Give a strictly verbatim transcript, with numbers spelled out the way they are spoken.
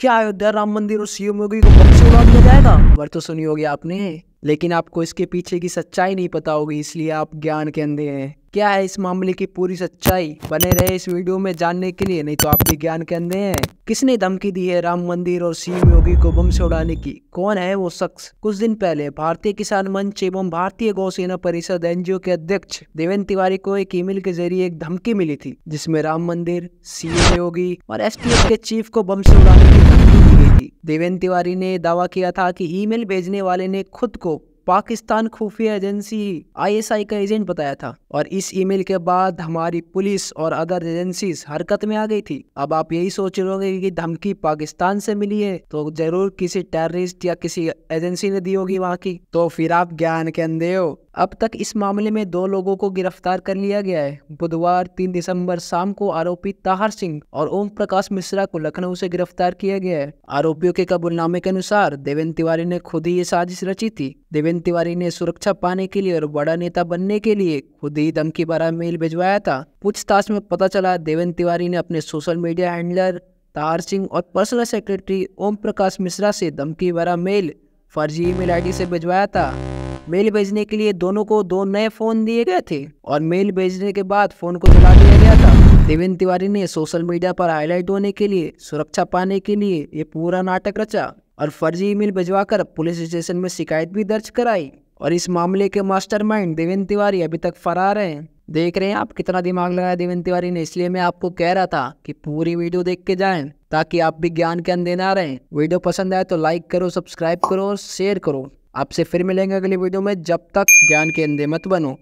क्या अयोध्या राम मंदिर और सीएम योगी को बम से उड़ा दिया जाएगा? खबर तो सुनी होगी आपने, लेकिन आपको इसके पीछे की सच्चाई नहीं पता होगी, इसलिए आप ज्ञान के अंधे हैं। क्या है इस मामले की पूरी सच्चाई? बने रहे इस वीडियो में जानने के लिए, नहीं तो आप भी ज्ञान के अंधे हैं। किसने धमकी दी है राम मंदिर और सीएम योगी को बम से उड़ाने की? कौन है वो शख्स? कुछ दिन पहले भारतीय किसान मंच एवं भारतीय गौ सेना परिषद एनजीओ के अध्यक्ष देवेंद्र तिवारी को एक ईमेल के जरिए एक धमकी मिली थी, जिसमें राम मंदिर, सीएम योगी और एसटीएफ के चीफ को बम से उड़ाने की धमकी दी गई थी। देवेंद्र तिवारी ने दावा किया था कि ईमेल भेजने वाले ने खुद को पाकिस्तान खुफिया एजेंसी आई एस आई का एजेंट बताया था, और इस ईमेल के बाद हमारी पुलिस और अदर एजेंसी हरकत में आ गई थी। अब आप यही सोच रहे होंगे कि धमकी पाकिस्तान से मिली है तो जरूर किसी टेररिस्ट या किसी एजेंसी ने दी होगी वहाँ की, तो फिर आप ज्ञान के अंधे हो। अब तक इस मामले में दो लोगों को गिरफ्तार कर लिया गया है। बुधवार तीन दिसंबर शाम को आरोपी ताहिर सिंह और ओम प्रकाश मिश्रा को लखनऊ से गिरफ्तार किया गया है। आरोपियों के कबूलनामे के अनुसार देवेंद्र तिवारी ने खुद ही ये साजिश रची थी। देवेंद्र तिवारी ने सुरक्षा पाने के लिए और बड़ा नेता बनने के लिए खुद ही धमकी भरा मेल भिजवाया था। पूछताछ में पता चला देवेंद्र तिवारी ने अपने social media handler Tahir Singh और पर्सनल सेक्रेटरी ओम प्रकाश मिश्रा से धमकी भरा मेल फर्जी ईमेल आईडी से भिजवाया था। मेल भेजने के लिए दोनों को दो नए फोन दिए गए थे और मेल भेजने के बाद फोन को जला दिया गया था। देवेंद्र तिवारी ने सोशल मीडिया पर हाईलाइट होने के लिए, सुरक्षा पाने के लिए ये पूरा नाटक रचा और फर्जी ईमेल भिजवाकर पुलिस स्टेशन में शिकायत भी दर्ज कराई। और इस मामले के मास्टरमाइंड देवेंद्र तिवारी अभी तक फरार हैं। देख रहे हैं आप कितना दिमाग लगाया देवेंद्र तिवारी ने, इसलिए मैं आपको कह रहा था कि पूरी वीडियो देख के जाएं ताकि आप भी ज्ञान के अंधे ना रहें। वीडियो पसंद आए तो लाइक करो, सब्सक्राइब करो और शेयर करो। आपसे फिर मिलेंगे अगली वीडियो में, जब तक ज्ञान के अंधे मत बनो।